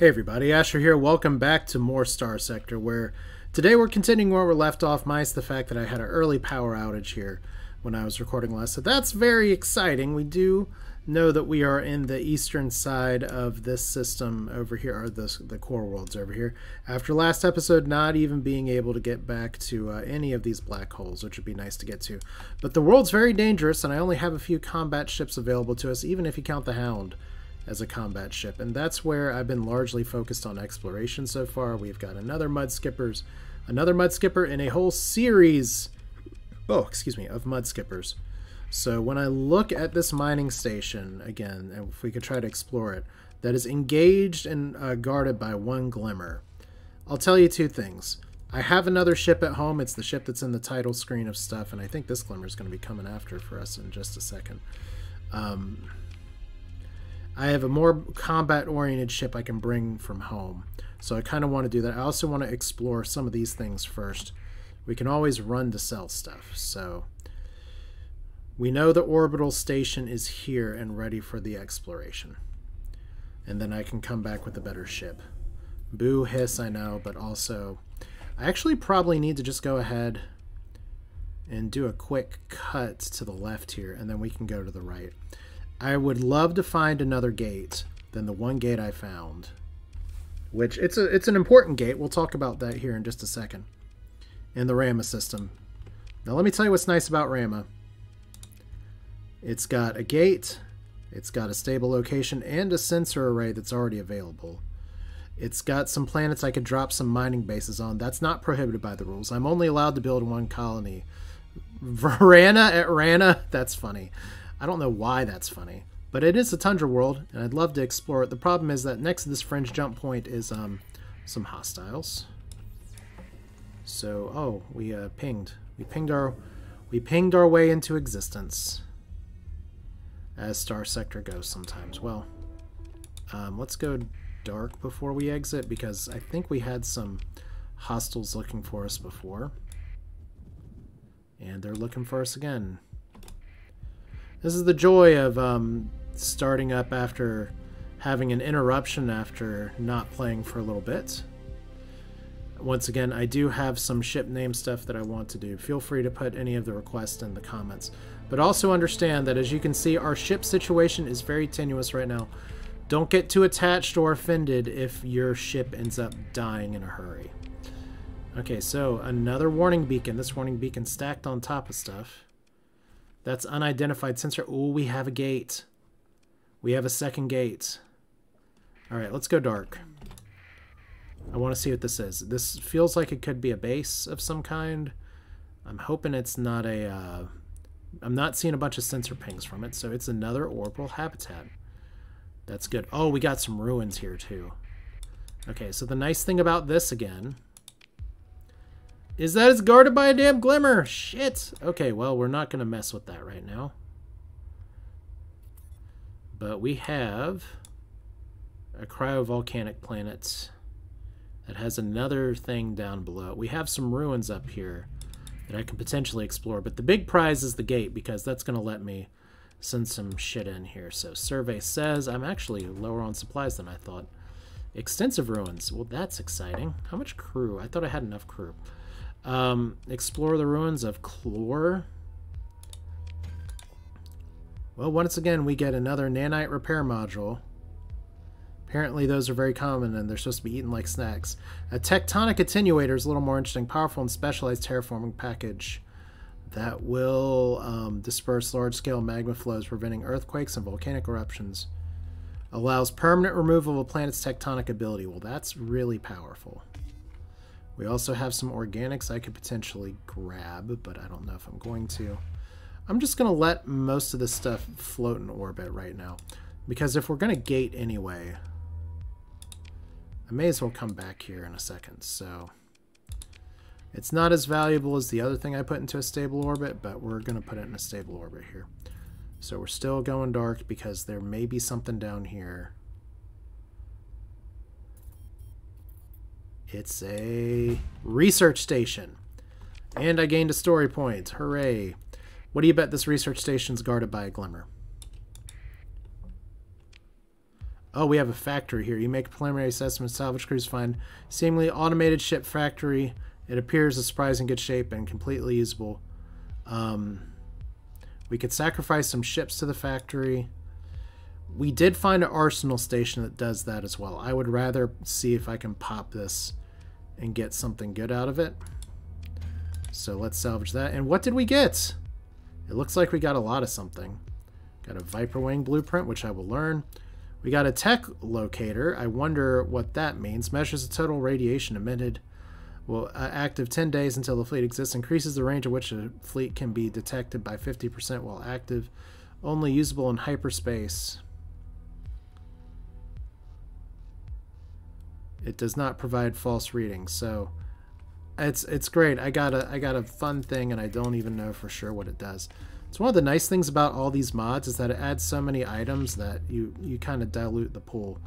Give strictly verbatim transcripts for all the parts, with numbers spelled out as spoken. Hey everybody, Asher here. Welcome back to more Star Sector, where today we're continuing where we left off, minus the fact that I had an early power outage here when I was recording last. So that's very exciting. We do know that we are in the eastern side of this system over here, or this, the core worlds over here, after last episode not even being able to get back to uh, any of these black holes, which would be nice to get to. But the world's very dangerous, and I only have a few combat ships available to us, even if you count the Hound as a combat ship, and that's where I've been largely focused on exploration so far. We've got another Mudskippers, another Mudskipper, and a whole series, oh, excuse me, of Mudskippers. So when I look at this mining station, again, and if we could try to explore it, that is engaged and uh, guarded by one Glimmer, I'll tell you two things. I have another ship at home. It's the ship that's in the title screen of stuff, and I think this Glimmer is going to be coming after for us in just a second. Um... I have a more combat-oriented ship I can bring from home. So I kind of want to do that. I also want to explore some of these things first. We can always run to sell stuff. So we know the orbital station is here and ready for the exploration. And then I can come back with a better ship. Boo, hiss, I know, but also I actually probably need to just go ahead and do a quick cut to the left here, and then we can go to the right. I would love to find another gate than the one gate I found, which it's a it's an important gate. We'll talk about that here in just a second in the Rama system. Now let me tell you what's nice about Rama. It's got a gate, it's got a stable location, and a sensor array that's already available. It's got some planets I could drop some mining bases on. That's not prohibited by the rules. I'm only allowed to build one colony. Verana at Rana? That's funny. I don't know why that's funny, but it is a tundra world, and I'd love to explore it. The problem is that next to this fringe jump point is um, some hostiles. So, oh, we uh, pinged. We pinged our, we pinged our way into existence, as Star Sector goes sometimes. Well, um, let's go dark before we exit, because I think we had some hostiles looking for us before, and they're looking for us again. This is the joy of um, starting up after having an interruption after not playing for a little bit. Once again, I do have some ship name stuff that I want to do. Feel free to put any of the requests in the comments. But also understand that, as you can see, our ship situation is very tenuous right now. Don't get too attached or offended if your ship ends up dying in a hurry. Okay, so another warning beacon. This warning beacon stacked on top of stuff. That's unidentified sensor. Oh, we have a gate. We have a second gate. All right, let's go dark. I want to see what this is. This feels like it could be a base of some kind. I'm hoping it's not a... Uh, I'm not seeing a bunch of sensor pings from it, so it's another orbital habitat. That's good. Oh, we got some ruins here, too. Okay, so the nice thing about this, again, is that it's guarded by a damn Glimmer. Shit. Okay, well, we're not going to mess with that right now. But we have a cryovolcanic planet that has another thing down below. We have some ruins up here that I can potentially explore. But the big prize is the gate, because that's going to let me send some shit in here. So survey says I'm actually lower on supplies than I thought. Extensive ruins. Well, that's exciting. How much crew? I thought I had enough crew. Um, explore the ruins of Chlor. Well, once again, we get another Nanite Repair Module. Apparently those are very common, and they're supposed to be eaten like snacks. A tectonic attenuator is a little more interesting. Powerful and specialized terraforming package that will um, disperse large-scale magma flows, preventing earthquakes and volcanic eruptions. Allows permanent removal of a planet's tectonic ability. Well, that's really powerful. We also have some organics I could potentially grab, but I don't know if I'm going to. I'm just going to let most of this stuff float in orbit right now, because if we're going to gate anyway, I may as well come back here in a second. So it's not as valuable as the other thing I put into a stable orbit, but we're going to put it in a stable orbit here. So we're still going dark, because there may be something down here. It's a research station. And I gained a story point. Hooray. What do you bet this research station's guarded by a Glimmer? Oh, we have a factory here. You make a preliminary assessment. Salvage crews find seemingly automated ship factory. It appears in surprising good shape and completely usable. Um, we could sacrifice some ships to the factory. We did find an arsenal station that does that as well. I would rather see if I can pop this and get something good out of it. So let's salvage that. And what did we get? It looks like we got a lot of something. Got a Viper Wing blueprint, which I will learn. We got a tech locator. I wonder what that means. Measures the total radiation emitted. Well, uh, active ten days until the fleet exists. Increases the range at which a fleet can be detected by fifty percent while active. Only usable in hyperspace. It does not provide false readings, so it's it's great. I got a I got a fun thing, and I don't even know for sure what it does. It's one of the nice things about all these mods is that it adds so many items that you you kind of dilute the pool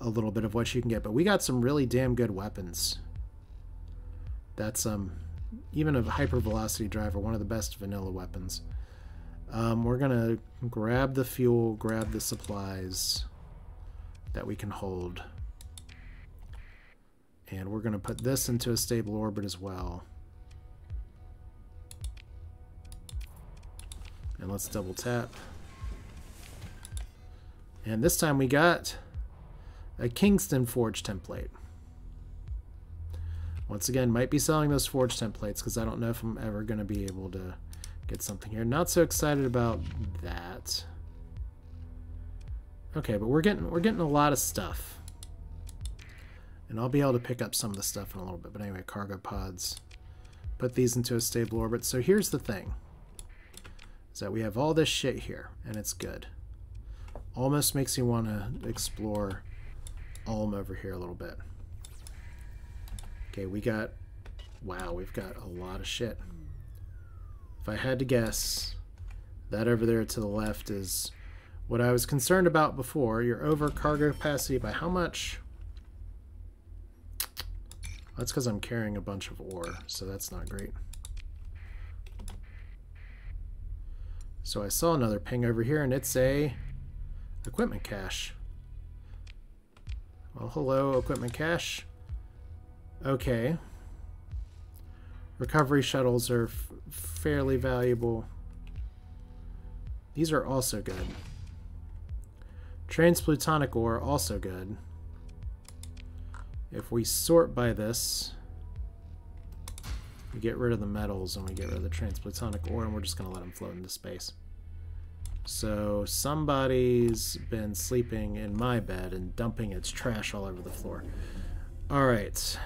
a little bit of what you can get. But we got some really damn good weapons. That's um even a hypervelocity driver, one of the best vanilla weapons. Um, we're gonna grab the fuel, grab the supplies that we can hold. And we're going to put this into a stable orbit as well. And let's double tap. And this time we got a Kingston Forge template. Once again, might be selling those Forge templates because I don't know if I'm ever going to be able to get something here. Not so excited about that. Okay, but we're getting we're getting a lot of stuff. And I'll be able to pick up some of the stuff in a little bit. But anyway, cargo pods. Put these into a stable orbit. So here's the thing. Is that we have all this shit here. And it's good. Almost makes you want to explore Ulm over here a little bit. Okay, we got... Wow, we've got a lot of shit. If I had to guess, that over there to the left is what I was concerned about before. You're over cargo capacity by how much... That's because I'm carrying a bunch of ore, so that's not great. So I saw another ping over here, and it's a equipment cache. Well, hello, equipment cache. Okay. Recovery shuttles are f fairly valuable. These are also good. Transplutonic ore, also good. If we sort by this, we get rid of the metals and we get rid of the transplutonic ore, and we're just going to let them float into space. So somebody's been sleeping in my bed and dumping its trash all over the floor. Alright.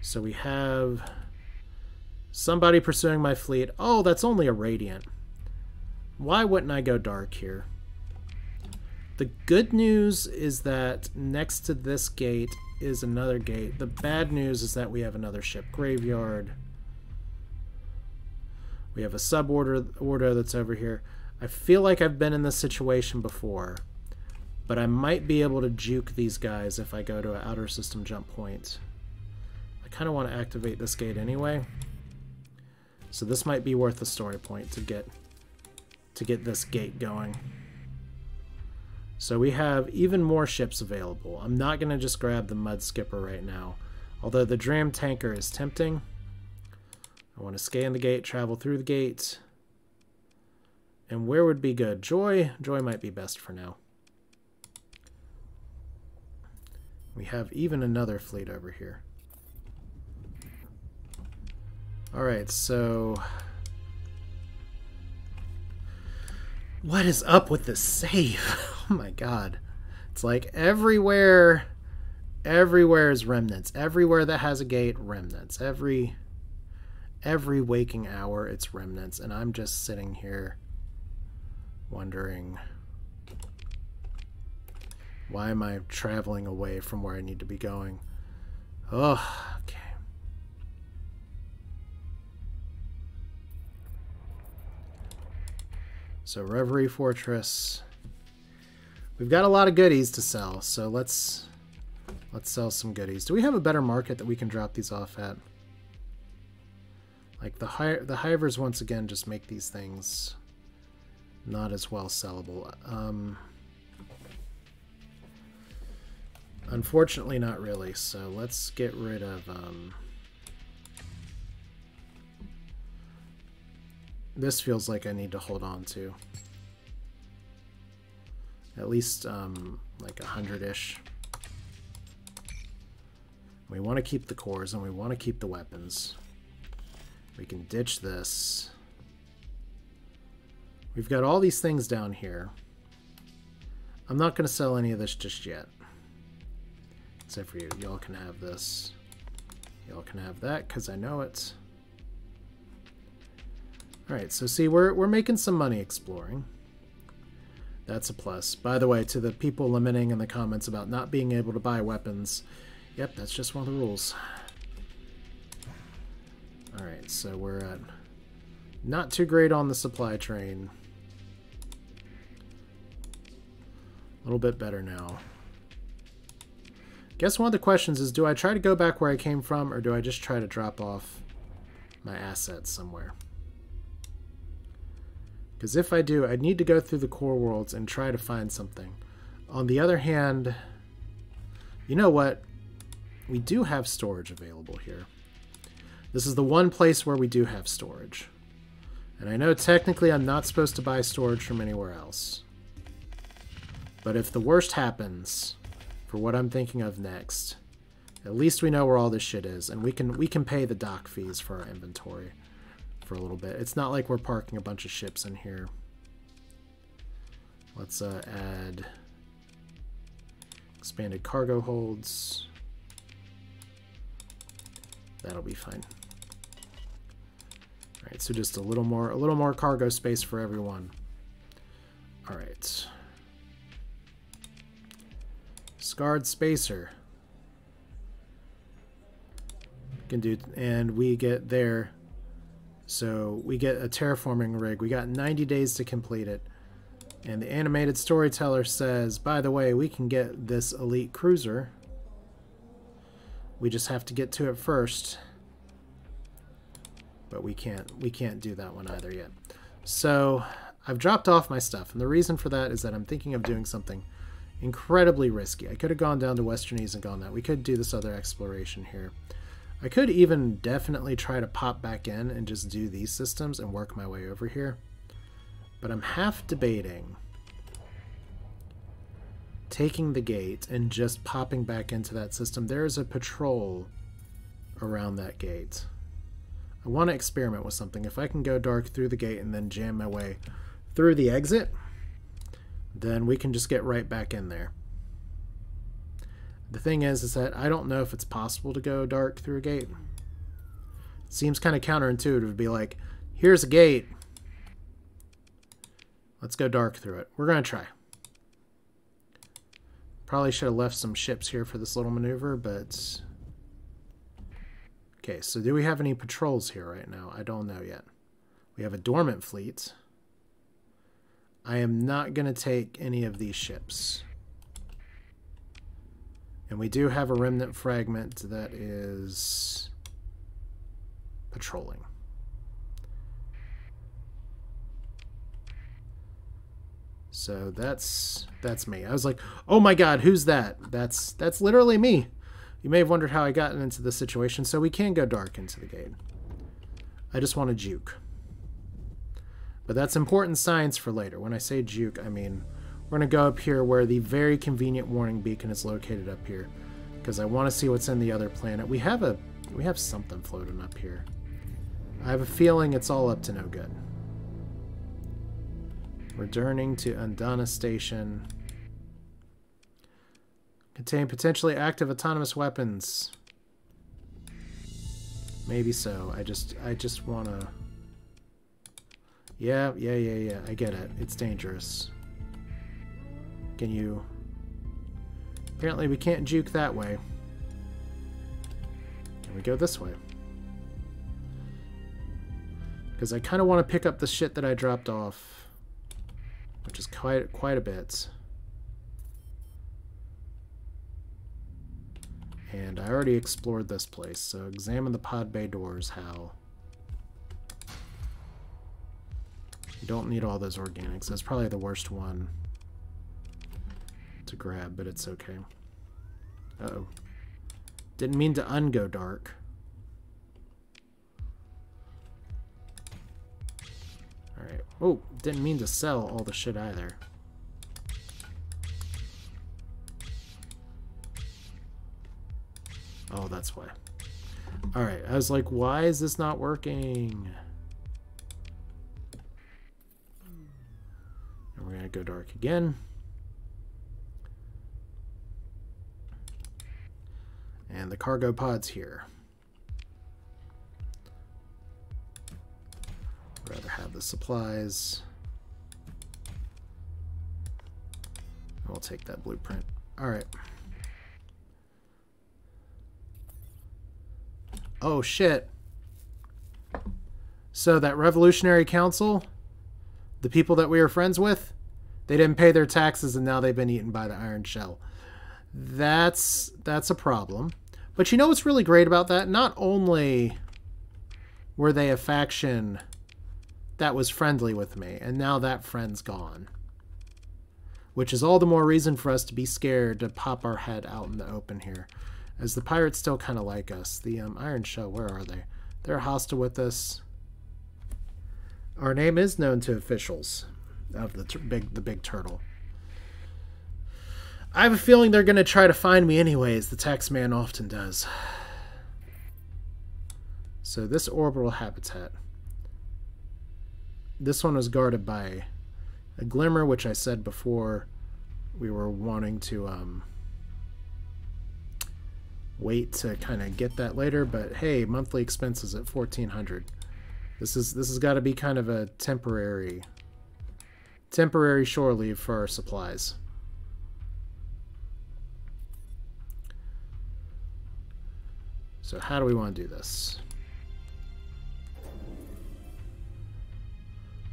So we have somebody pursuing my fleet. Oh, that's only a Radiant. Why wouldn't I go dark here? The good news is that next to this gate is another gate. The bad news is that we have another ship graveyard. We have a sub-order order that's over here. I feel like I've been in this situation before, but I might be able to juke these guys if I go to an outer system jump point. I kind of want to activate this gate anyway, so this might be worth a story point to get to get this gate going. So we have even more ships available. I'm not going to just grab the Mudskipper right now. Although the Dram Tanker is tempting. I want to scan the gate, travel through the gate. And where would be good? Joy? Joy might be best for now. We have even another fleet over here. Alright, so... What is up with this save? Oh my god. It's like everywhere, everywhere is remnants. Everywhere that has a gate, remnants. Every every waking hour, it's remnants. And I'm just sitting here wondering, why am I traveling away from where I need to be going? Oh, okay. So Reverie Fortress. We've got a lot of goodies to sell, so let's let's sell some goodies. Do we have a better market that we can drop these off at? Like the hi the Hivers once again just make these things not as well sellable. Um, Unfortunately, not really. So let's get rid of... Um, this feels like I need to hold on to. At least um, like a hundred-ish. We want to keep the cores and we want to keep the weapons. We can ditch this. We've got all these things down here. I'm not going to sell any of this just yet. Except for you. Y'all can have this. Y'all can have that because I know it. Alright, so see, we're, we're making some money exploring. That's a plus. By the way, to the people lamenting in the comments about not being able to buy weapons, yep, that's just one of the rules. Alright, so we're at not too great on the supply train. A little bit better now. Guess one of the questions is, do I try to go back where I came from, or do I just try to drop off my assets somewhere? Because if I do, I'd need to go through the core worlds and try to find something. On the other hand, you know what? We do have storage available here. This is the one place where we do have storage. And I know technically I'm not supposed to buy storage from anywhere else. But if the worst happens, for what I'm thinking of next, at least we know where all this shit is. And we can we can pay the dock fees for our inventory for a little bit. It's not like we're parking a bunch of ships in here. Let's uh, add expanded cargo holds. That'll be fine. All right, so just a little more, a little more cargo space for everyone. All right. Scarred spacer. Can do, and we get there. So we get a terraforming rig. We got ninety days to complete it. And the animated storyteller says, by the way, we can get this elite cruiser. We just have to get to it first, but we can't we can't do that one either yet. So I've dropped off my stuff, and the reason for that is that I'm thinking of doing something incredibly risky. I could have gone down to Westernese and gone that. We could do this other exploration here. I could even definitely try to pop back in and just do these systems and work my way over here. But I'm half debating taking the gate and just popping back into that system. There is a patrol around that gate. I want to experiment with something. If I can go dark through the gate and then jam my way through the exit, then we can just get right back in there. The thing is, is that I don't know if it's possible to go dark through a gate. It seems kind of counterintuitive to be like, here's a gate. Let's go dark through it. We're going to try. Probably should have left some ships here for this little maneuver, but... Okay, so do we have any patrols here right now? I don't know yet. We have a dormant fleet. I am not going to take any of these ships. And we do have a remnant fragment that is patrolling. So that's that's me. I was like, oh my god, who's that? That's that's literally me. You may have wondered how I got into this situation, so we can go dark into the gate. I just want to juke. But that's important science for later. When I say juke, I mean we're going to go up here where the very convenient warning beacon is located up here, because I want to see what's in the other planet. We have a we have something floating up here. I have a feeling it's all up to no good. Returning to Undana Station. Contain potentially active autonomous weapons. Maybe so. I just I just want to... Yeah, yeah, yeah, yeah. I get it. It's dangerous. Can you... Apparently we can't juke that way. Can we go this way? Because I kind of want to pick up the shit that I dropped off. Which is quite, quite a bit. And I already explored this place, so examine the pod bay doors, Hal. You don't need all those organics. That's probably the worst one to grab, but it's okay. Uh-oh. Didn't mean to ungo dark. Alright. Oh, didn't mean to sell all the shit either. Oh, that's why. Alright, I was like, why is this not working? And we're gonna go dark again. And the cargo pod's here. I'd rather have the supplies. We'll take that blueprint. Alright. Oh shit. So that Revolutionary Council, the people that we were friends with, they didn't pay their taxes and now they've been eaten by the Iron Shell. That's that's a problem. But you know what's really great about that? Not only were they a faction that was friendly with me, and now that friend's gone. Which is all the more reason for us to be scared to pop our head out in the open here. As the pirates still kind of like us. The um, Iron Shell, where are they? They're hostile with us. Our name is known to officials of the big, the big turtle. I have a feeling they're going to try to find me anyways. The tax man often does. So this orbital habitat. This one was guarded by a Glimmer, which I said before we were wanting to um, wait to kind of get that later. But hey, monthly expenses at fourteen hundred. This is this has got to be kind of a temporary, temporary shore leave for our supplies. So how do we want to do this?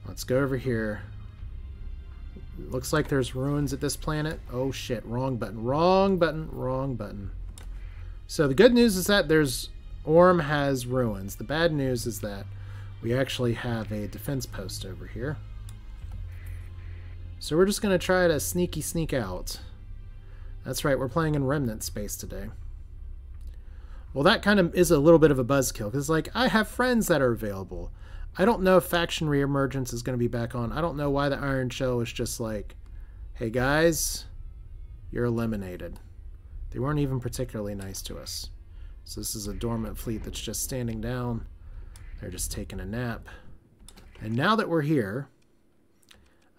Let's go over here. Looks like there's ruins at this planet. Oh shit, wrong button, wrong button, wrong button. So the good news is that there's Orm has ruins. The bad news is that we actually have a defense post over here. So we're just going to try to sneaky sneak out. That's right, we're playing in remnant space today. Well, that kind of is a little bit of a buzzkill, because, like, I have friends that are available. I don't know if faction reemergence is going to be back on. I don't know why the Iron Shell is just like, hey, guys, you're eliminated. They weren't even particularly nice to us. So this is a dormant fleet that's just standing down. They're just taking a nap. And now that we're here,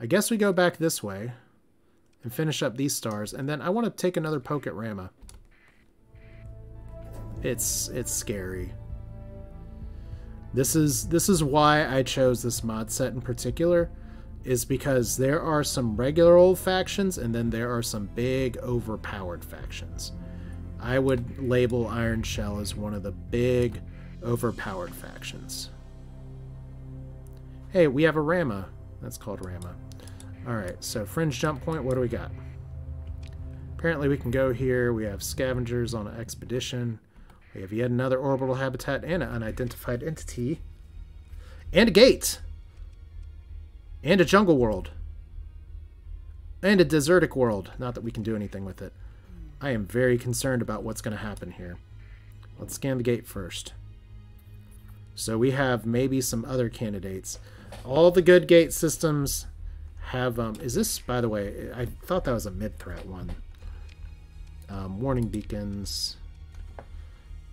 I guess we go back this way and finish up these stars. And then I want to take another poke at Rama. It's it's scary. This is this is why I chose this mod set in particular, is because there are some regular old factions and then there are some big overpowered factions. I would label Iron Shell as one of the big overpowered factions. Hey, we have a Rama. That's called Rama. All right, so fringe jump point, what do we got? Apparently we can go here. We have scavengers on an expedition. We have yet another orbital habitat and an unidentified entity. And a gate. And a jungle world. And a desertic world. Not that we can do anything with it. I am very concerned about what's going to happen here. Let's scan the gate first. So we have maybe some other candidates. All the good gate systems have... Um, is this, by the way, I thought that was a mid-threat one. Um, warning beacons...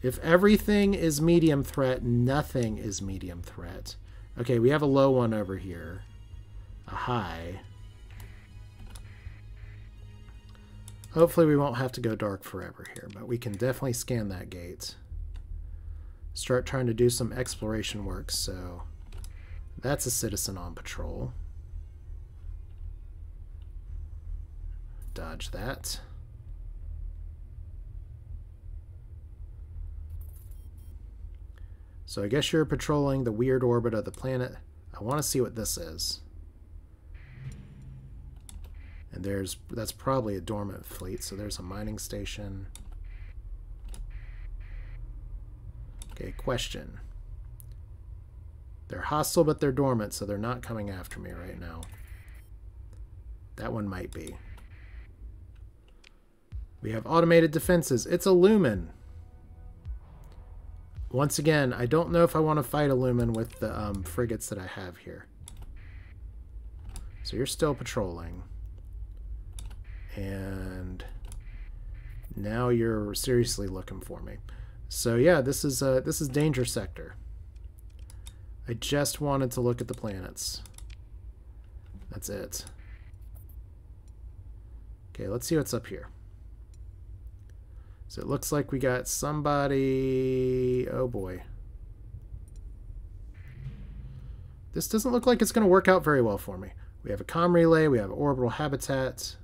If everything is medium threat, nothing is medium threat. Okay, we have a low one over here. A high. Hopefully we won't have to go dark forever here, but we can definitely scan that gate. Start trying to do some exploration work, so... That's a citizen on patrol. Dodge that. So I guess you're patrolling the weird orbit of the planet. I want to see what this is. And there's that's probably a dormant fleet, so there's a mining station. Okay, question. They're hostile, but they're dormant, so they're not coming after me right now. That one might be. We have automated defenses. It's a Lumen. Once again, I don't know if I want to fight a Lumen with the um, frigates that I have here. So you're still patrolling. And now you're seriously looking for me. So yeah, this is uh, this is Danger Sector. I just wanted to look at the planets. That's it. Okay, let's see what's up here. So it looks like we got somebody... Oh boy. This doesn't look like it's going to work out very well for me. We have a comm relay. We have orbital habitat.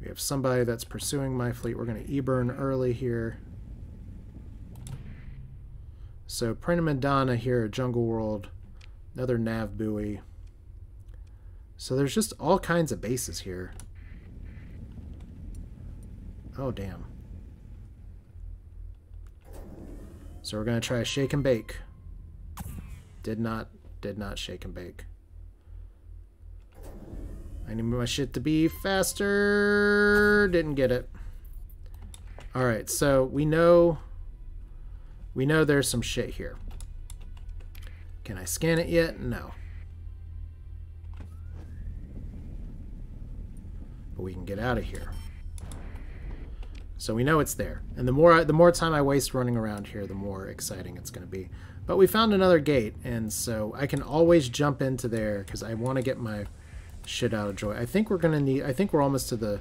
We have somebody that's pursuing my fleet. We're going to e-burn early here. So Prima Donna here at Jungle World. Another nav buoy. So there's just all kinds of bases here. Oh, damn. So we're going to try shake and bake. Did not, did not shake and bake. I need my shit to be faster. Didn't get it. Alright, so we know, we know there's some shit here. Can I scan it yet? No. But we can get out of here. So we know it's there, and the more I, the more time I waste running around here, the more exciting it's going to be. But we found another gate, and so I can always jump into there because I want to get my shit out of joy. I think we're going to need. I think we're almost to the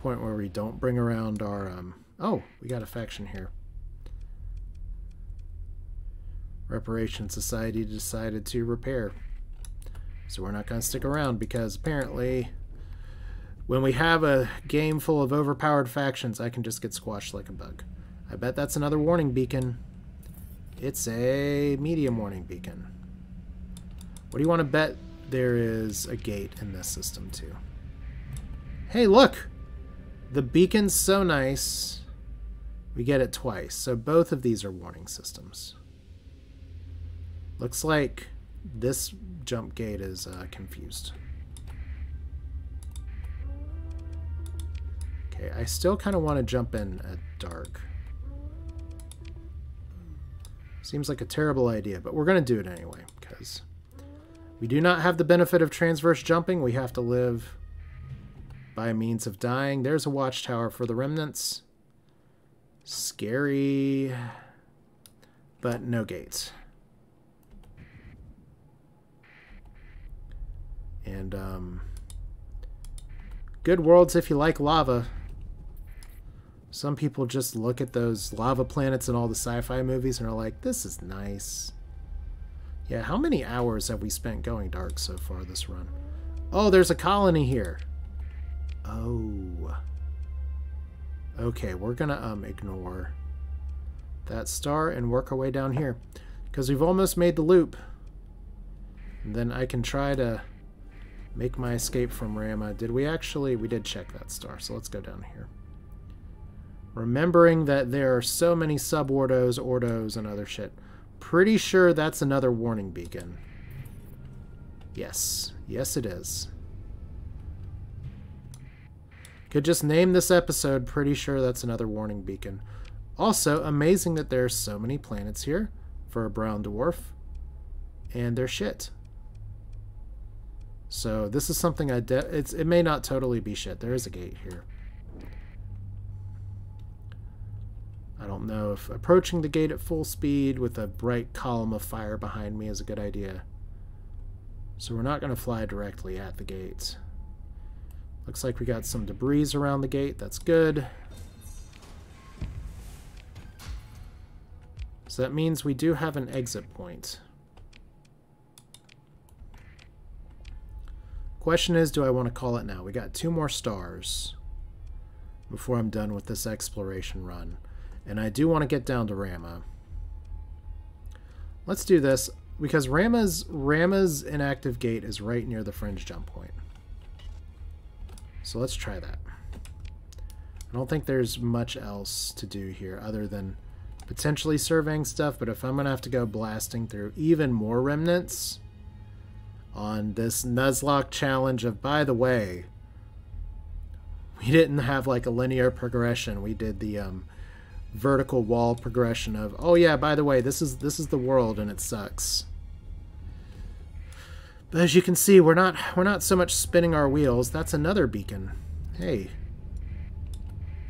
point where we don't bring around our. Um, oh, we got a faction here. Reparation Society decided to repair, so we're not going to stick around because apparently. When we have a game full of overpowered factions, I can just get squashed like a bug. I bet that's another warning beacon. It's a medium warning beacon. What do you want to bet there is a gate in this system too? Hey, look! The beacon's so nice, we get it twice. So both of these are warning systems. Looks like this jump gate is uh, confused. I still kind of want to jump in at dark. Seems like a terrible idea, but we're going to do it anyway, because we do not have the benefit of transverse jumping. We have to live by means of dying. There's a watchtower for the remnants. Scary, but no gates. And, um, good worlds if you like lava. Some people just look at those lava planets in all the sci-fi movies and are like, this is nice. Yeah, how many hours have we spent going dark so far this run? Oh, there's a colony here. Oh. Okay, we're going to um ignore that star and work our way down here. Because we've almost made the loop. And then I can try to make my escape from Rama. Did we actually... We did check that star, so let's go down here. Remembering that there are so many sub-ordos, ordos, and other shit. Pretty sure that's another warning beacon. Yes. Yes, it is. Could just name this episode, pretty sure that's another warning beacon. Also, amazing that there are so many planets here for a brown dwarf. And they're shit. So this is something I... De it's, it may not totally be shit. There is a gate here. I don't know if approaching the gate at full speed with a bright column of fire behind me is a good idea. So we're not going to fly directly at the gate. Looks like we got some debris around the gate. That's good. So that means we do have an exit point. Question is, do I want to call it now? We got two more stars before I'm done with this exploration run. And I do want to get down to Rama. Let's do this, because Rama's, Rama's inactive gate is right near the fringe jump point. So let's try that. I don't think there's much else to do here other than potentially surveying stuff, but if I'm going to have to go blasting through even more remnants on this Nuzlocke challenge of, by the way, we didn't have like a linear progression. We did the um, vertical wall progression of, oh yeah, by the way, this is this is the world and it sucks. But as you can see, we're not we're not so much spinning our wheels. That's another beacon. Hey.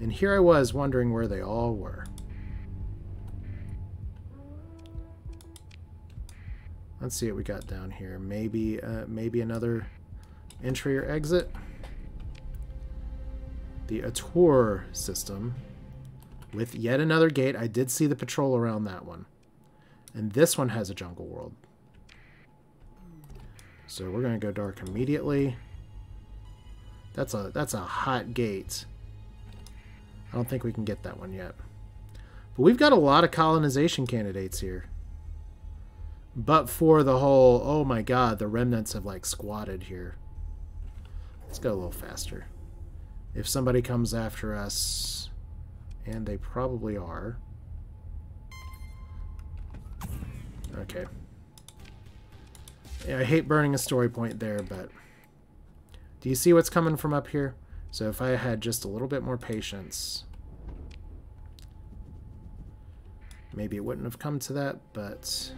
And here I was wondering where they all were. Let's see what we got down here. Maybe uh, maybe another entry or exit. The Ator system with yet another gate. I did see the patrol around that one. And this one has a jungle world. So we're going to go dark immediately. That's a that's a hot gate. I don't think we can get that one yet. But we've got a lot of colonization candidates here. But for the whole, oh my god, the remnants have like squatted here. Let's go a little faster. If somebody comes after us, and they probably are. Okay. Yeah, I hate burning a story point there, but do you see what's coming from up here? So if I had just a little bit more patience, maybe it wouldn't have come to that, but...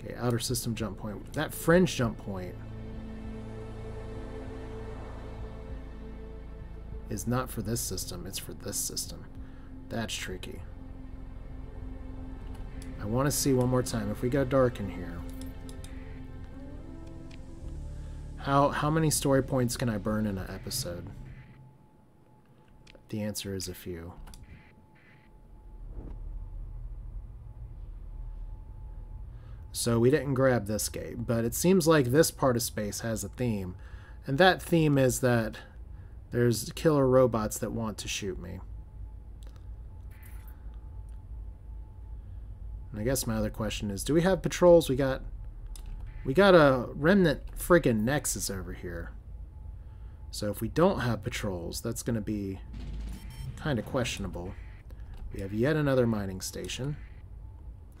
Okay, outer system jump point. That fringe jump point is not for this system, it's for this system. That's tricky. I want to see one more time. If we go dark in here, how how many story points can I burn in an episode? The answer is a few. So we didn't grab this gate, but it seems like this part of space has a theme. And that theme is that there's killer robots that want to shoot me. And I guess my other question is, do we have patrols? We got we got a remnant friggin' nexus over here. So if we don't have patrols, that's going to be kind of questionable. We have yet another mining station.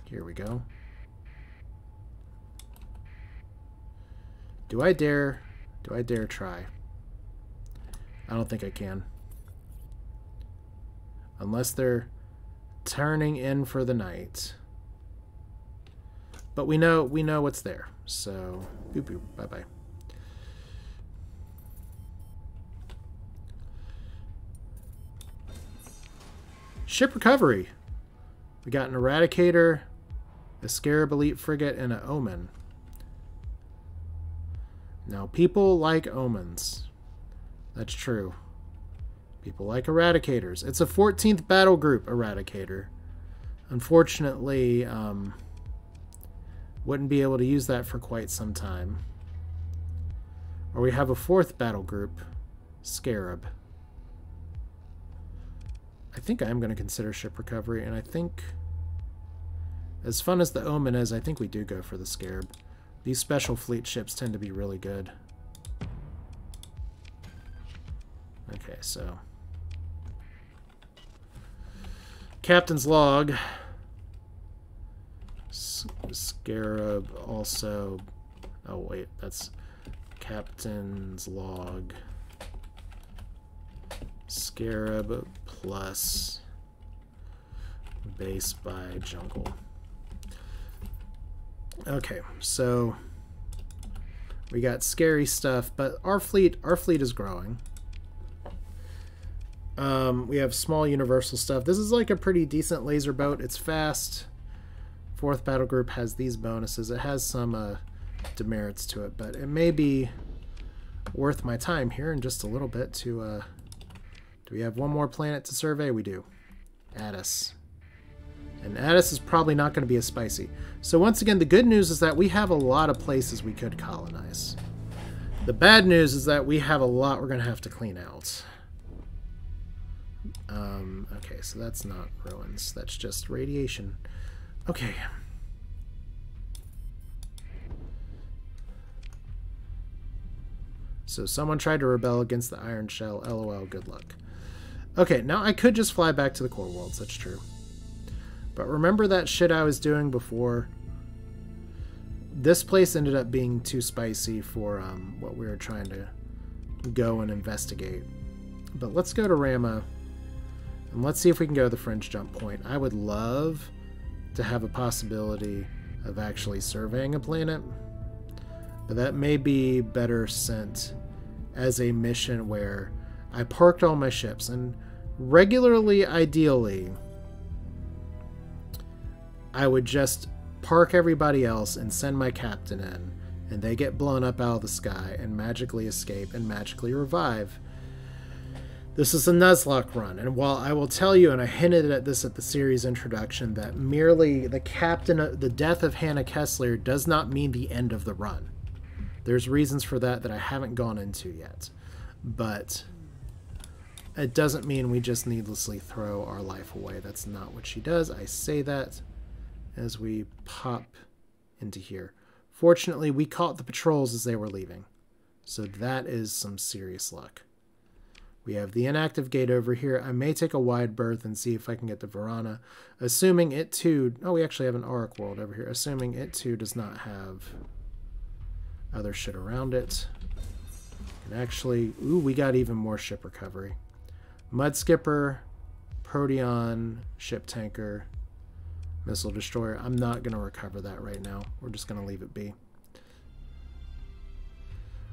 Here we go. Do I dare? Do I dare try? I don't think I can. Unless they're turning in for the night. But we know we know what's there. So, boop boop, bye-bye. Ship recovery. We got an Eradicator, a Scarab Elite Frigate, and an Omen. Now, people like Omens. That's true. People like Eradicators. It's a fourteenth battle group Eradicator. Unfortunately, um, wouldn't be able to use that for quite some time. Or we have a fourth battle group, Scarab. I think I am going to consider ship recovery, and I think, as fun as the Omen is, I think we do go for the Scarab. These special fleet ships tend to be really good. Okay, so. Captain's log. Scarab also. Oh, wait, that's Captain's log. Scarab plus base by jungle. Okay, so we got scary stuff, but our fleet our fleet is growing. Um, we have small universal stuff. This is like a pretty decent laser boat. It's fast. Fourth battle group has these bonuses. It has some uh, demerits to it, but it may be worth my time here in just a little bit to... Uh, do we have one more planet to survey? We do. Addis. And Addis is probably not going to be as spicy. So once again, the good news is that we have a lot of places we could colonize. The bad news is that we have a lot we're going to have to clean out. Um, okay, so that's not ruins. That's just radiation. Okay. So someone tried to rebel against the Iron Shell. LOL, good luck. Okay, now I could just fly back to the core worlds. That's true. But remember that shit I was doing before? this place ended up being too spicy for um, what we were trying to go and investigate. But let's go to Rama, and let's see if we can go to the fringe jump point. I would love to have a possibility of actually surveying a planet, but that may be better sent as a mission where I parked all my ships, and regularly, ideally, I would just park everybody else and send my captain in, and they get blown up out of the sky and magically escape and magically revive. This is a Nuzlocke run, and while I will tell you, and I hinted at this at the series introduction, that merely the captain, the death of Hannah Kesslier does not mean the end of the run. There's reasons for that that I haven't gone into yet, but it doesn't mean we just needlessly throw our life away. That's not what she does. I say that as we pop into here. Fortunately, we caught the patrols as they were leaving, so that is some serious luck. We have the inactive gate over here. I may take a wide berth and see if I can get the Varana, assuming it too... Oh, we actually have an Auric World over here. Assuming it too does not have other shit around it. And actually... Ooh, we got even more ship recovery. Mudskipper, Proteon, Ship Tanker, Missile Destroyer. I'm not going to recover that right now. We're just going to leave it be.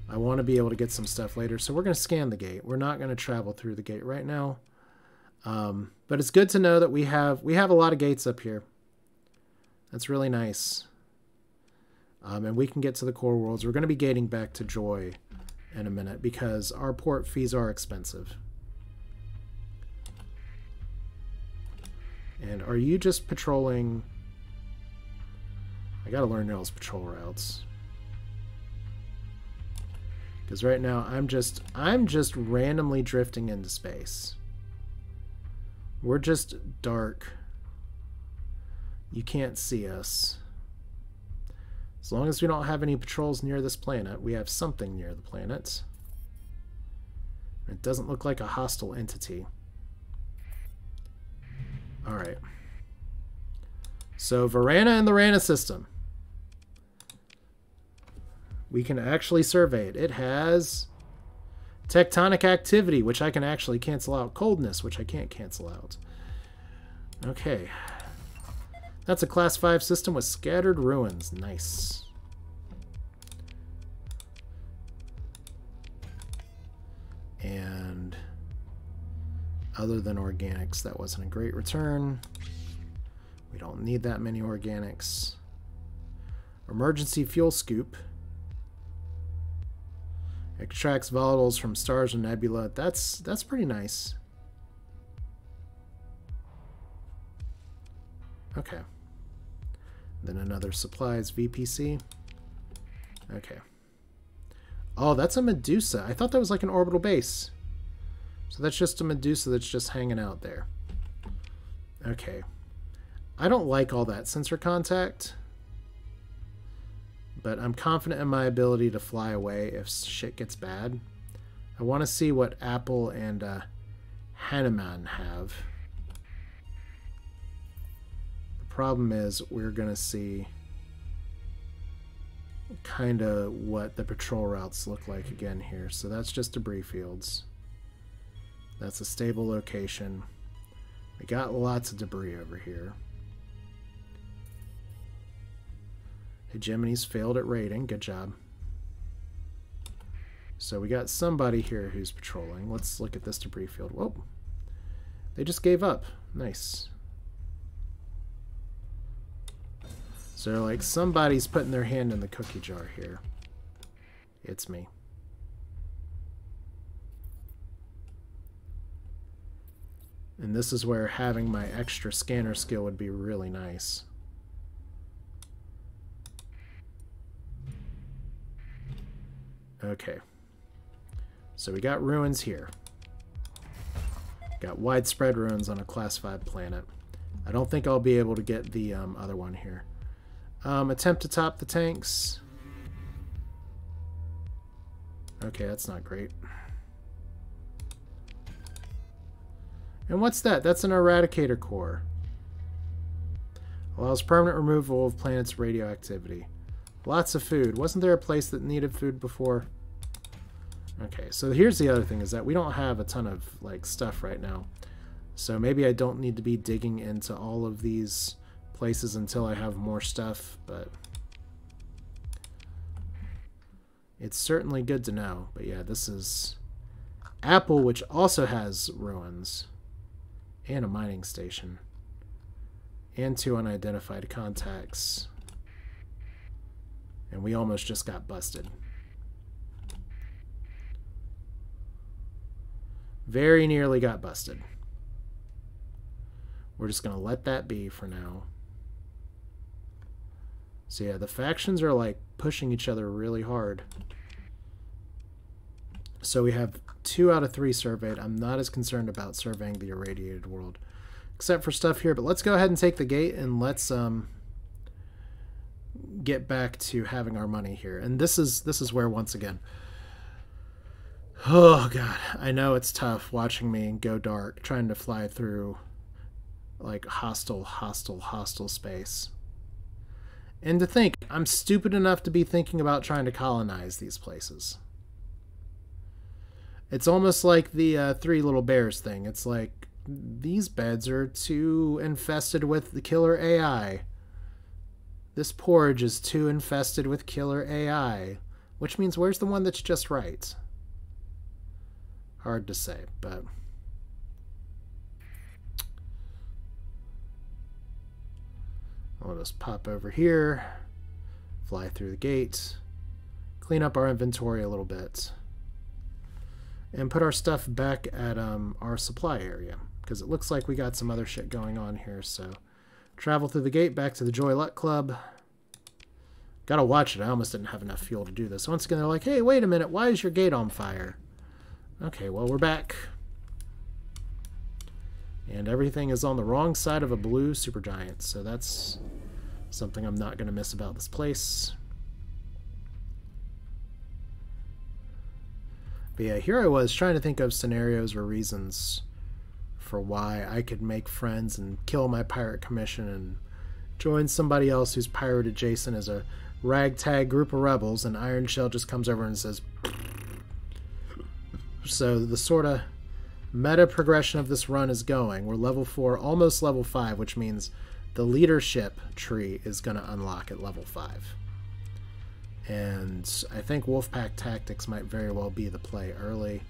I want to be able to get some stuff later, so we're going to scan the gate. We're not going to travel through the gate right now. Um, but it's good to know that we have we have a lot of gates up here. That's really nice. Um, and we can get to the core worlds. We're going to be gating back to Joy in a minute because our port fees are expensive. And are you just patrolling? I gotta learn y'all's patrol routes, because right now I'm just I'm just randomly drifting into space. We're just dark. You can't see us. As long as we don't have any patrols near this planet, we have something near the planet. It doesn't look like a hostile entity. All right. So Varana and the Rana system. We can actually survey it. It has tectonic activity, which I can actually cancel out. Coldness, which I can't cancel out. Okay. That's a class five system with scattered ruins. Nice. And other than organics, that wasn't a great return. We don't need that many organics. Emergency fuel scoop. Extracts volatiles from stars and nebula. That's that's pretty nice. Okay. Then another supplies V P C. Okay. Oh, that's a Medusa. I thought that was like an orbital base. So that's just a Medusa that's just hanging out there. Okay. I don't like all that sensor contact, but I'm confident in my ability to fly away if shit gets bad. I want to see what Apple and uh, Hanuman have. The problem is we're going to see kind of what the patrol routes look like again here. So that's just debris fields. That's a stable location. We got lots of debris over here. Hegemony's failed at raiding. Good job. So we got somebody here who's patrolling. Let's look at this debris field. Whoa. They just gave up. Nice. So like somebody's putting their hand in the cookie jar here. It's me. And this is where having my extra scanner skill would be really nice. Okay. So we got ruins here. Got widespread ruins on a class five planet. I don't think I'll be able to get the um, other one here. Um, attempt to top the tanks. Okay, that's not great. And what's that? That's an eradicator core. Allows permanent removal of planet's radioactivity. Lots of food. Wasn't there a place that needed food before? Okay, so here's the other thing, is that we don't have a ton of, like, stuff right now. So maybe I don't need to be digging into all of these places until I have more stuff, but... it's certainly good to know. But yeah, this is... Apple, which also has ruins. And a mining station. And two unidentified contacts. And we almost just got busted. Very nearly got busted. We're just going to let that be for now. So yeah, the factions are like pushing each other really hard. So we have two out of three surveyed. I'm not as concerned about surveying the irradiated world. Except for stuff here. But let's go ahead and take the gate and let's... um. get back to having our money here. And this is this is where, once again, oh god, I know it's tough watching me go dark, trying to fly through like hostile hostile hostile space, and to think I'm stupid enough to be thinking about trying to colonize these places. It's almost like the uh, Three Little Bears thing. It's like, these beds are too infested with the killer A I. This porridge is too infested with killer A I. Which means, where's the one that's just right? Hard to say, but... I'll just pop over here. Fly through the gate. Clean up our inventory a little bit. And put our stuff back at um, our supply area. Because it looks like we got some other shit going on here, so... Travel through the gate back to the Joy Luck Club. Gotta watch it. I almost didn't have enough fuel to do this. Once again, they're like, hey, wait a minute. Why is your gate on fire? Okay, well, we're back. And everything is on the wrong side of a blue supergiant. So that's something I'm not going to miss about this place. But yeah, here I was trying to think of scenarios or reasons for why I could make friends and kill my pirate commission and join somebody else who's pirate adjacent as a ragtag group of rebels, and Iron Shell just comes over and says... So the sort of meta progression of this run is going. We're level four, almost level five, which means the leadership tree is going to unlock at level five. And I think Wolfpack Tactics might very well be the play early.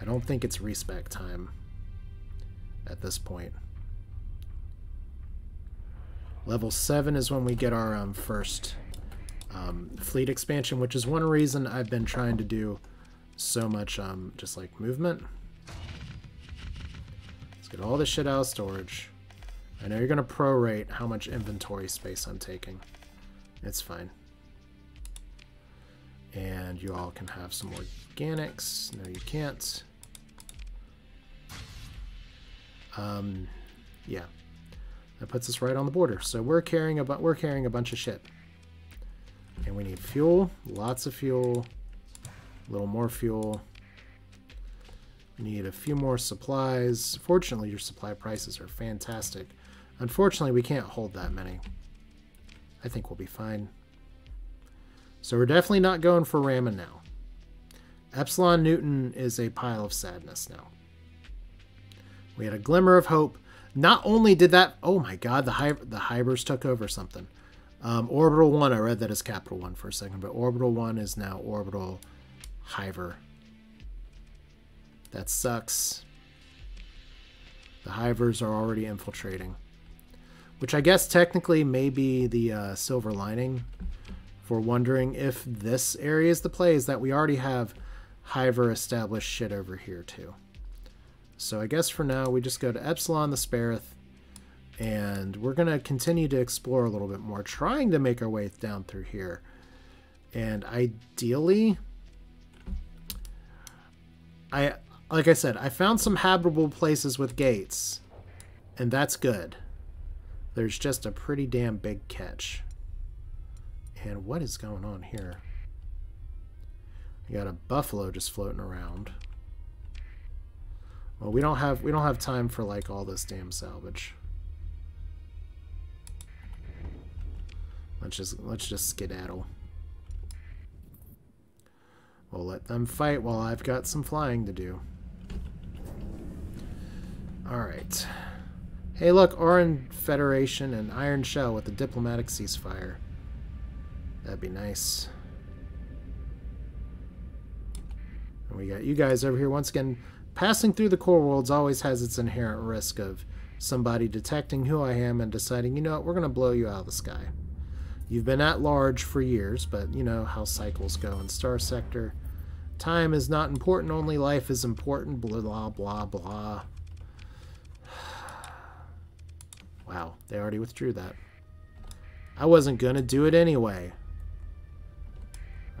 I don't think it's respec time at this point. Level seven is when we get our um, first um, fleet expansion, which is one reason I've been trying to do so much um, just like movement. Let's get all this shit out of storage. I know you're going to prorate how much inventory space I'm taking. It's fine. And you all can have some organics. No, you can't. Um, yeah, that puts us right on the border. So we're carrying a we're carrying a bunch of shit, and we need fuel, lots of fuel, a little more fuel. We need a few more supplies. Fortunately, your supply prices are fantastic. Unfortunately, we can't hold that many. I think we'll be fine. So we're definitely not going for Rama now. Epsilon Newton is a pile of sadness now. We had a glimmer of hope. Not only did that... Oh my god, the Hi the Hivers took over something. Um, Orbital one, I read that as Capital one for a second, but Orbital one is now Orbital Hiver. That sucks. The Hivers are already infiltrating. Which I guess technically may be the uh, silver lining for wondering if this area is the play, is that we already have Hiver established shit over here too. So I guess for now, we just go to Epsilon the Spareth, and we're going to continue to explore a little bit more, trying to make our way down through here. And ideally, I like I said, I found some habitable places with gates, and that's good. There's just a pretty damn big catch. And what is going on here? I got a buffalo just floating around. Well, we don't have we don't have time for like all this damn salvage. Let's just let's just skedaddle. We'll let them fight while I've got some flying to do. Alright. Hey look, Orin Federation and Iron Shell with a diplomatic ceasefire. That'd be nice. And we got you guys over here once again. Passing through the core worlds always has its inherent risk of somebody detecting who I am and deciding, you know what, we're going to blow you out of the sky. You've been at large for years, but you know how cycles go in Star Sector. Time is not important, only life is important, blah, blah, blah, blah. Wow, they already withdrew that. I wasn't going to do it anyway.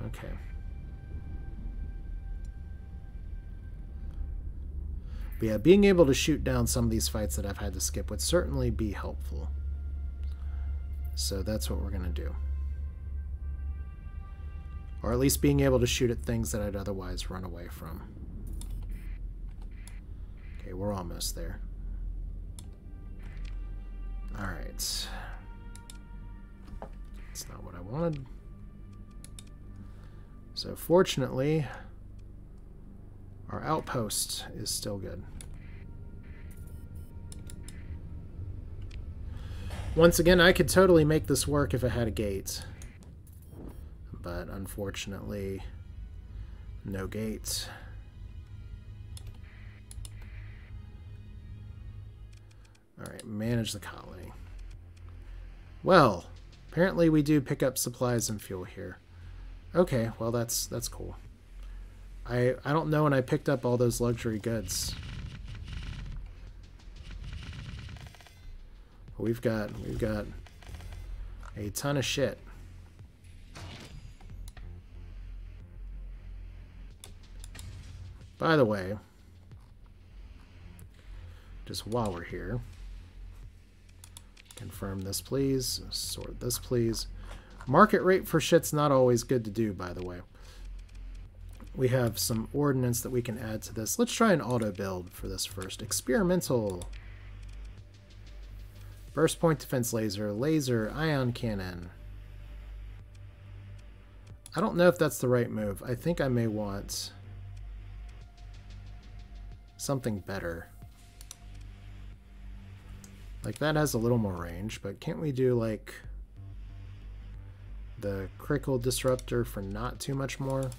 Okay. But yeah, being able to shoot down some of these fights that I've had to skip would certainly be helpful. So that's what we're going to do. Or at least being able to shoot at things that I'd otherwise run away from. Okay, we're almost there. Alright. That's not what I wanted. So fortunately... our outpost is still good. Once again, I could totally make this work if it had a gate. But unfortunately, no gate. Alright, manage the colony. Well, apparently we do pick up supplies and fuel here. Okay, well that's that's cool. I, I don't know when I picked up all those luxury goods. We've got we've got a ton of shit. By the way, just while we're here, confirm this please, sort this please. Market rate for shit's not always good to do, by the way. We have some ordnance that we can add to this. Let's try an auto build for this first. Experimental. Burst point defense laser. Laser ion cannon. I don't know if that's the right move. I think I may want something better. Like that has a little more range, but can't we do like the critical disruptor for not too much more?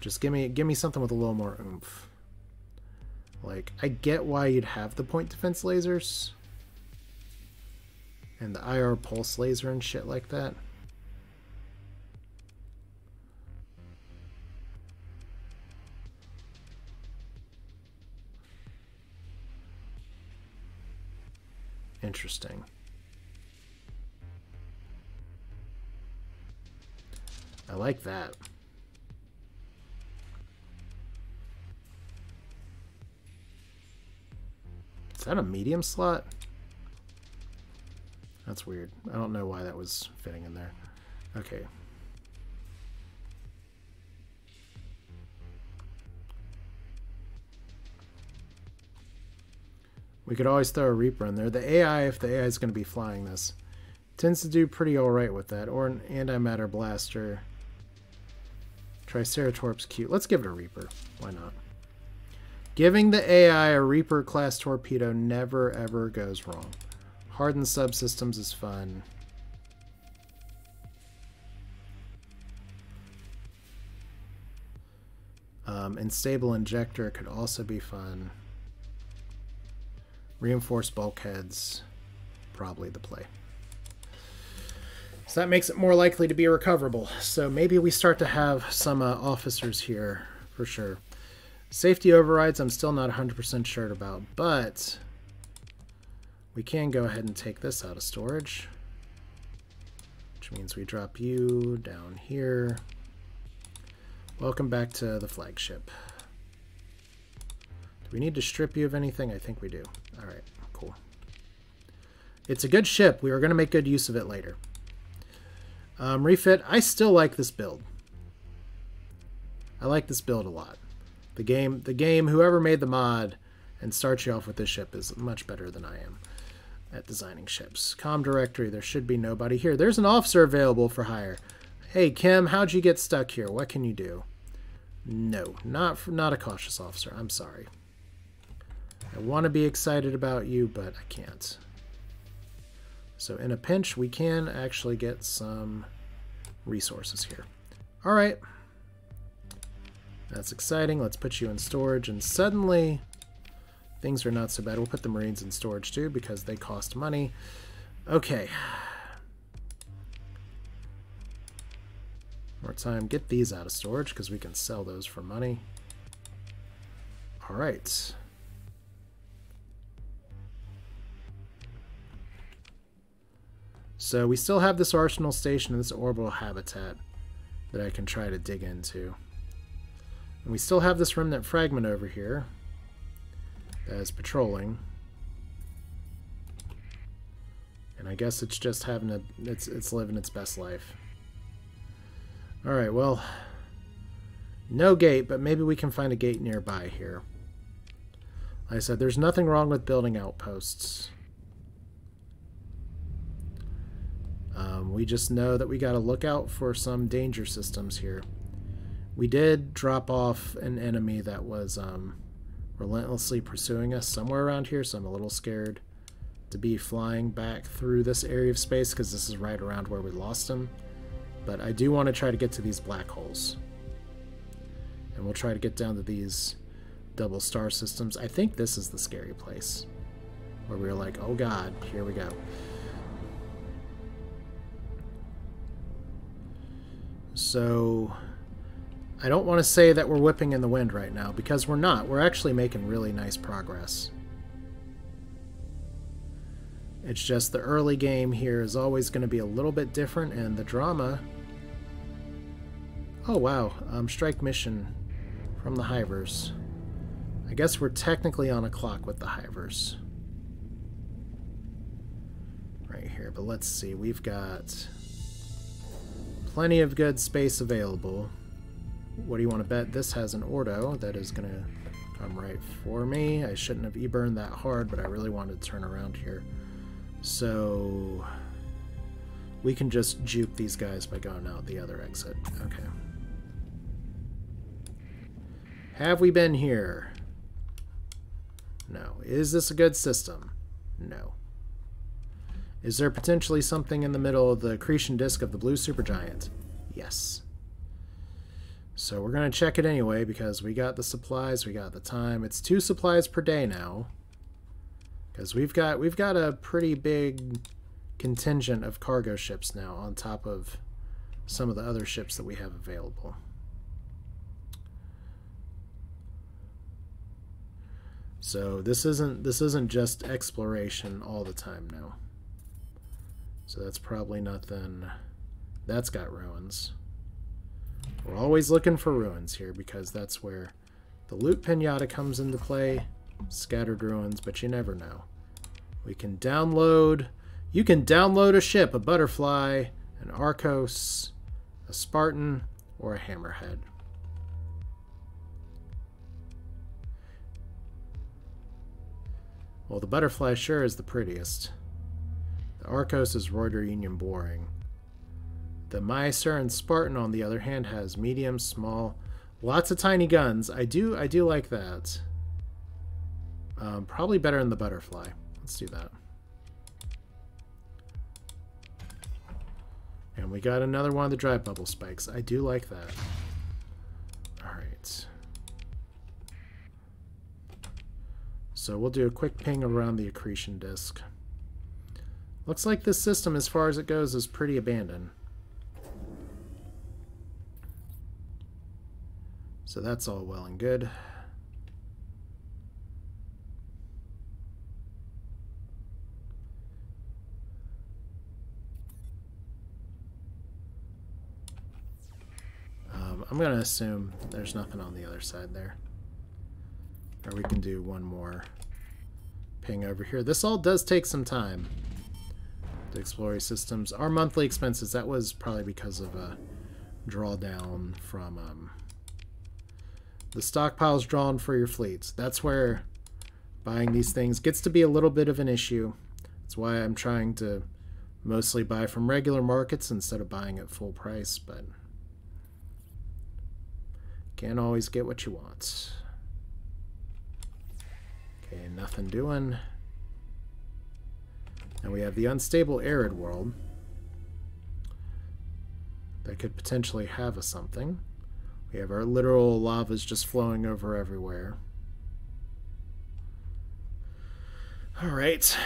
Just give me give me something with a little more oomph. Like, I get why you'd have the point defense lasers and the I R pulse laser and shit like that. Interesting. I like that. Is that a medium slot? That's weird. I don't know why that was fitting in there. Okay. We could always throw a Reaper in there. The A I, if the A I is going to be flying this, tends to do pretty alright with that. Or an antimatter blaster. Triceratops cute. Let's give it a Reaper. Why not? Giving the A I a Reaper-class torpedo never, ever goes wrong. Hardened subsystems is fun. Um, unstable injector could also be fun. Reinforced bulkheads, probably the play. So that makes it more likely to be recoverable. So maybe we start to have some uh, officers here, for sure. Safety overrides, I'm still not one hundred percent sure about, but we can go ahead and take this out of storage, which means we drop you down here. Welcome back to the flagship. Do we need to strip you of anything? I think we do. All right, cool. It's a good ship. We are going to make good use of it later. Um, refit. I still like this build. I like this build a lot. The game, the game, whoever made the mod and starts you off with this ship is much better than I am at designing ships. Comm directory, there should be nobody here. There's an officer available for hire. Hey, Kim, how'd you get stuck here? What can you do? No, not for, not a cautious officer. I'm sorry. I want to be excited about you, but I can't. So in a pinch, we can actually get some resources here. All right. That's exciting. Let's put you in storage, and suddenly things are not so bad. We'll put the Marines in storage too, because they cost money. Okay. More time. Get these out of storage, because we can sell those for money. All right. So we still have this arsenal station and this orbital habitat that I can try to dig into. And we still have this remnant fragment over here that is patrolling. And I guess it's just having a... It's, it's living its best life. Alright, well, no gate, but maybe we can find a gate nearby here. Like I said, there's nothing wrong with building outposts. Um, we just know that we gotta look out for some danger systems here. We did drop off an enemy that was um, relentlessly pursuing us somewhere around here, so I'm a little scared to be flying back through this area of space, because this is right around where we lost him. But I do want to try to get to these black holes. And we'll try to get down to these double star systems. I think this is the scary place, where we were like, oh god, here we go. So, I don't want to say that we're whipping in the wind right now, because we're not. We're actually making really nice progress. It's just the early game here is always going to be a little bit different, and the drama... Oh, wow. Um, strike mission from the Hivers. I guess we're technically on a clock with the Hivers. Right here. But let's see. We've got plenty of good space available. What do you want to bet? This has an Ordo that is going to come right for me. I shouldn't have e-burned that hard, but I really wanted to turn around here. So we can just juke these guys by going out the other exit. Okay. Have we been here? No. Is this a good system? No. Is there potentially something in the middle of the accretion disk of the blue supergiant? Yes. So we're going to check it anyway, because we got the supplies, we got the time. It's two supplies per day now. Because we've got we've got a pretty big contingent of cargo ships now on top of some of the other ships that we have available. So this isn't this isn't just exploration all the time now. So that's probably nothing. That's got ruins. We're always looking for ruins here, because that's where the loot pinata comes into play. Scattered ruins, but you never know. We can download... You can download a ship, a butterfly, an Arcos, a Spartan, or a hammerhead. Well, the butterfly sure is the prettiest. The Arcos is Reuter Union boring. The Myceran Spartan, on the other hand, has medium, small, lots of tiny guns. I do, I do like that. Um, probably better than the butterfly. Let's do that. And we got another one of the dry bubble spikes. I do like that. Alright. So we'll do a quick ping around the accretion disk. Looks like this system, as far as it goes, is pretty abandoned. So that's all well and good. I'm going to assume there's nothing on the other side there. Or we can do one more ping over here. This all does take some time to explore systems. Our monthly expenses, that was probably because of a drawdown from um, the stockpiles drawn for your fleets. That's where buying these things gets to be a little bit of an issue. That's why I'm trying to mostly buy from regular markets instead of buying at full price, but can't always get what you want. Okay, nothing doing. And we have the unstable arid world that could potentially have a something. We have our literal lavas just flowing over everywhere. All right.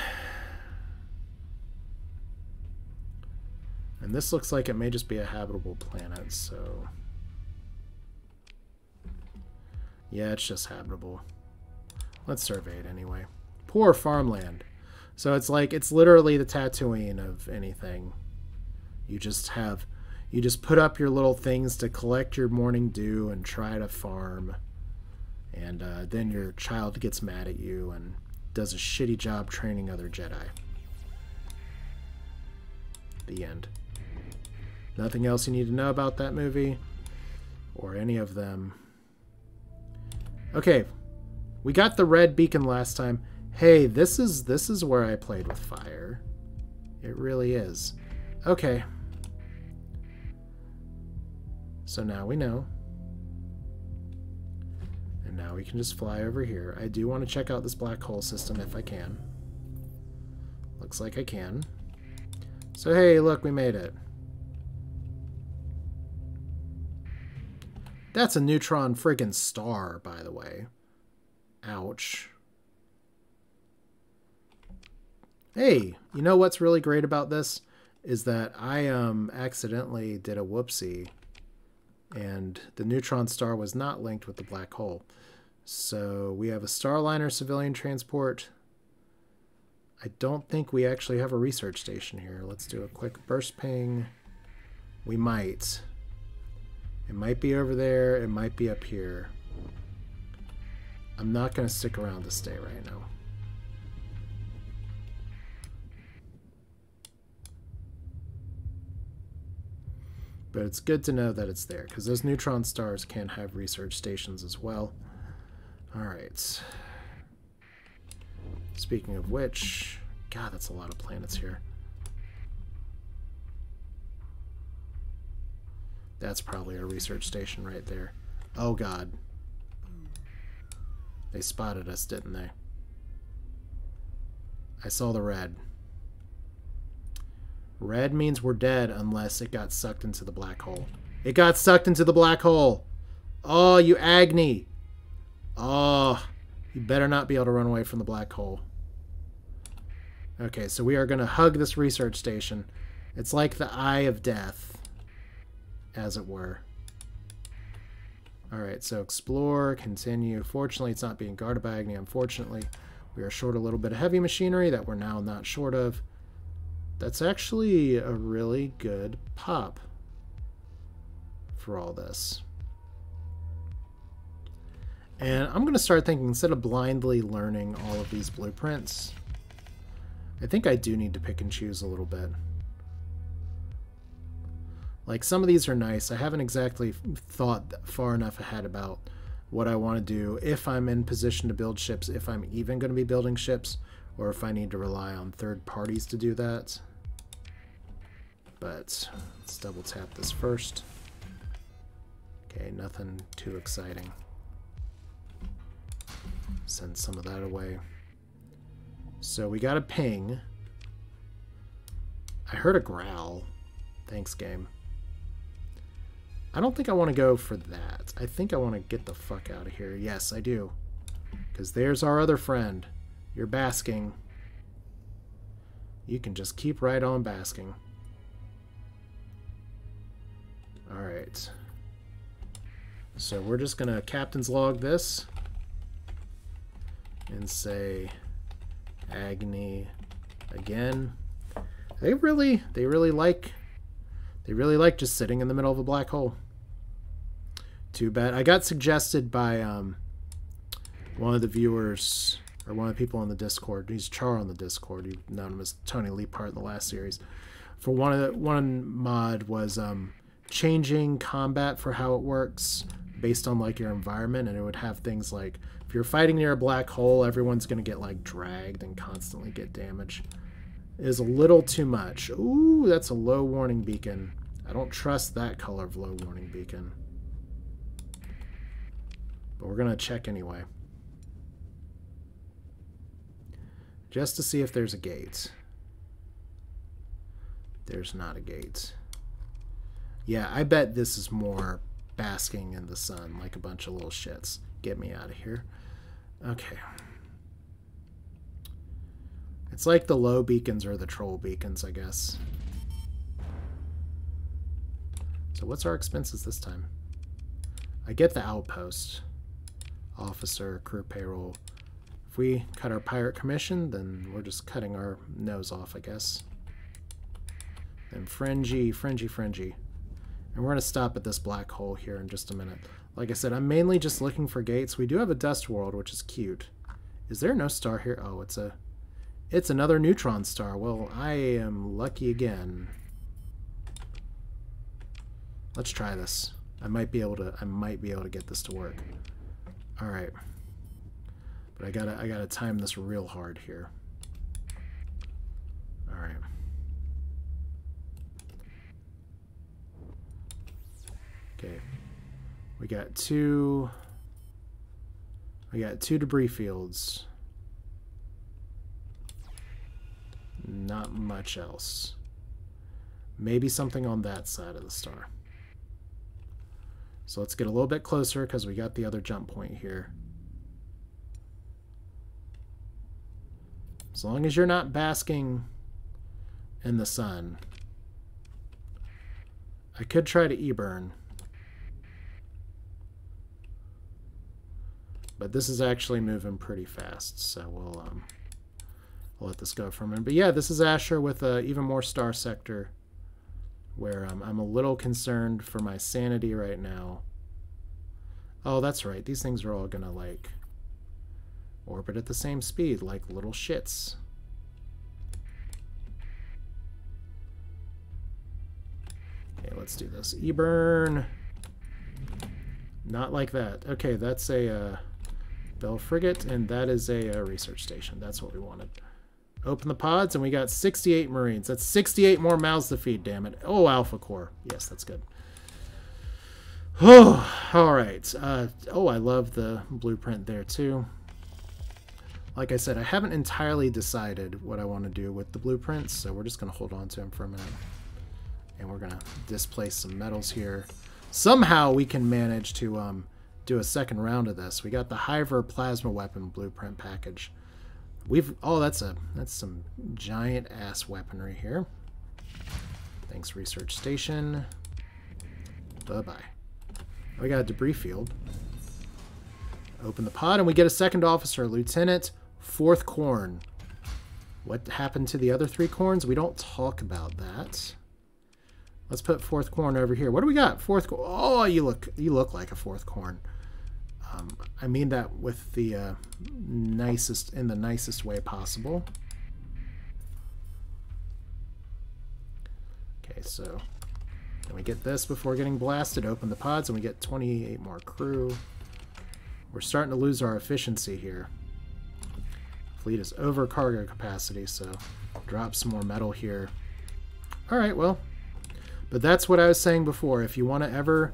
And this looks like it may just be a habitable planet, so... yeah, it's just habitable. Let's survey it anyway. Poor farmland. So it's like, it's literally the Tatooine of anything. You just have... you just put up your little things to collect your morning dew and try to farm. And uh, then your child gets mad at you and does a shitty job training other Jedi. The end. Nothing else you need to know about that movie or any of them. Okay, we got the red beacon last time. Hey, this is this is where I played with fire. It really is. Okay. So now we know. And now we can just fly over here. I do want to check out this black hole system if I can. Looks like I can. So hey, look, we made it. That's a neutron friggin' star, by the way. Ouch. Hey, you know what's really great about this? Is that I um, accidentally did a whoopsie. And the neutron star was not linked with the black hole. So we have a Starliner civilian transport. I don't think we actually have a research station here. Let's do a quick burst ping. We might. It might be over there. It might be up here. I'm not going to stick around to stay right now. But it's good to know that it's there, because those neutron stars can have research stations as well. Alright. Speaking of which... God, that's a lot of planets here. That's probably a research station right there. Oh god. They spotted us, didn't they? I saw the red. Red means we're dead unless it got sucked into the black hole. It got sucked into the black hole! Oh, you Agni! Oh, you better not be able to run away from the black hole. Okay, so we are going to hug this research station. It's like the eye of death, as it were. Alright, so explore, continue. Fortunately, it's not being guarded by Agni. Unfortunately, we are short a little bit of heavy machinery that we're now not short of. That's actually a really good pop for all this. And I'm going to start thinking, instead of blindly learning all of these blueprints, I think I do need to pick and choose a little bit. Like, some of these are nice. I haven't exactly thought far enough ahead about what I want to do, if I'm in position to build ships, if I'm even going to be building ships, or if I need to rely on third parties to do that. But let's double tap this first. Okay, nothing too exciting. Send some of that away. So we got a ping. I heard a growl. Thanks, game. I don't think I want to go for that. I think I want to get the fuck out of here. Yes, I do. Because there's our other friend. You're basking. You can just keep right on basking. Alright. So we're just going to captain's log this and say Agni again. They really, they really like, they really like just sitting in the middle of a black hole. Too bad. I got suggested by um, one of the viewers... or one of the people on the Discord, he's Char on the Discord, you've known him as Tony Leapart in the last series, for one of the, one mod was um, changing combat for how it works based on like your environment, and it would have things like, if you're fighting near a black hole, everyone's going to get like dragged and constantly get damage. is a little too much. Ooh, that's a low warning beacon. I don't trust that color of low warning beacon. But we're going to check anyway. Just to see if there's a gate. There's not a gate. Yeah, I bet this is more basking in the sun like a bunch of little shits. Get me out of here. Okay. It's like the low beacons or the troll beacons, I guess. So what's our expenses this time? I get the outpost. Officer, crew payroll. If we cut our pirate commission, then we're just cutting our nose off, I guess. Then fringy, fringy, fringy. And we're going to stop at this black hole here in just a minute. Like I said, I'm mainly just looking for gates. We do have a dust world, which is cute. Is there no star here? Oh, it's a... It's another neutron star. Well, I am lucky again. Let's try this. I might be able to I might be able to get this to work. All right. But I got to I got to time this real hard here. All right. Okay. We got two We got two debris fields. Not much else. Maybe something on that side of the star. So let's get a little bit closer because we got the other jump point here. As long as you're not basking in the sun. I could try to e-burn. But this is actually moving pretty fast, so we'll... um. I'll let this go for a minute. But yeah, this is Asher with uh, even more Star Sector, where um, I'm a little concerned for my sanity right now. Oh, that's right. These things are all going to, like, orbit at the same speed, like little shits. Okay, let's do this. E-burn. Not like that. Okay, that's a uh, Bell Frigate, and that is a, a research station. That's what we wanted. Open the pods, and we got sixty-eight Marines. That's sixty-eight more mouths to feed, damn it. Oh, alpha core. Yes, that's good. Oh, all right. Uh, oh, I love the blueprint there, too. Like I said, I haven't entirely decided what I want to do with the blueprints, so we're just going to hold on to them for a minute. And we're going to displace some metals here. Somehow we can manage to um, do a second round of this. We got the Hiver Plasma Weapon Blueprint Package. We've oh that's a that's some giant ass weaponry here. Thanks, research station. Bye bye. We got a debris field. Open the pod and we get a second officer, lieutenant, fourth corn. What happened to the other three corns? We don't talk about that. Let's put fourth corn over here. What do we got? Fourth corn. Oh, you look you look like a fourth corn. Um, I mean that with the uh, nicest in the nicest way possible. Okay, so can we get this before getting blasted? Open the pods, and we get twenty-eight more crew. We're starting to lose our efficiency here. Fleet is over cargo capacity, so drop some more metal here. All right, well, but that's what I was saying before. If you want to ever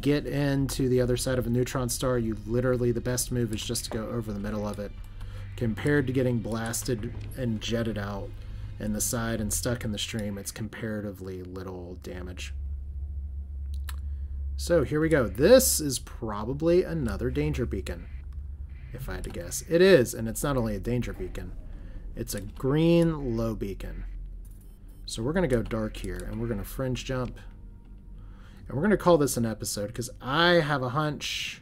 get into the other side of a neutron star, you literally the best move is just to go over the middle of it, compared to getting blasted and jetted out in the side and stuck in the stream. It's comparatively little damage. So here we go. This is probably another danger beacon, if I had to guess. It is, and it's not only a danger beacon, it's a green low beacon. So we're gonna go dark here, and we're gonna fringe jump. And we're going to call this an episode because I have a hunch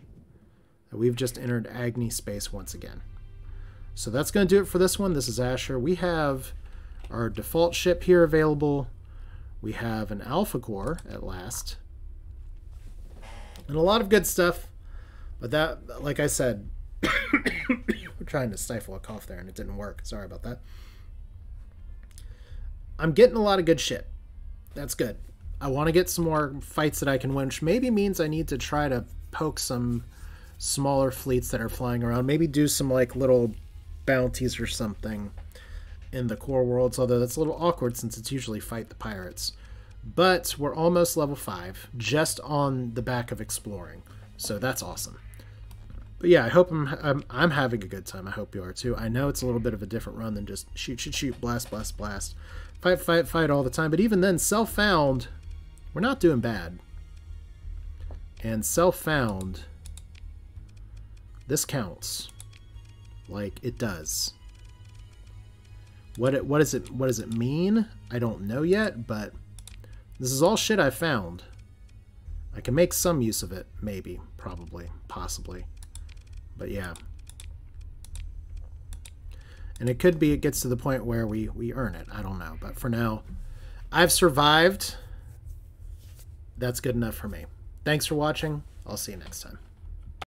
that we've just entered Agni space once again. So that's going to do it for this one. This is Asher. We have our default ship here available. We have an alpha core at last. And a lot of good stuff. But that, like I said, we're trying to stifle a cough there and it didn't work. Sorry about that. I'm getting a lot of good shit. That's good. I want to get some more fights that I can win, which maybe means I need to try to poke some smaller fleets that are flying around. Maybe do some, like, little bounties or something in the core worlds, although that's a little awkward since it's usually fight the pirates. But we're almost level five, just on the back of exploring, so that's awesome. But yeah, I hope I'm, I'm, I'm having a good time. I hope you are too. I know it's a little bit of a different run than just shoot, shoot, shoot, blast, blast, blast, fight, fight, fight all the time. But even then, self-found, we're not doing bad. And self-found, this counts. Like, it does. What it, what does it, what does it mean? I don't know yet, but this is all shit I've found. I can make some use of it, maybe, probably, possibly. But yeah. And it could be it gets to the point where we, we earn it. I don't know. But for now, I've survived. That's good enough for me. Thanks for watching. I'll see you next time.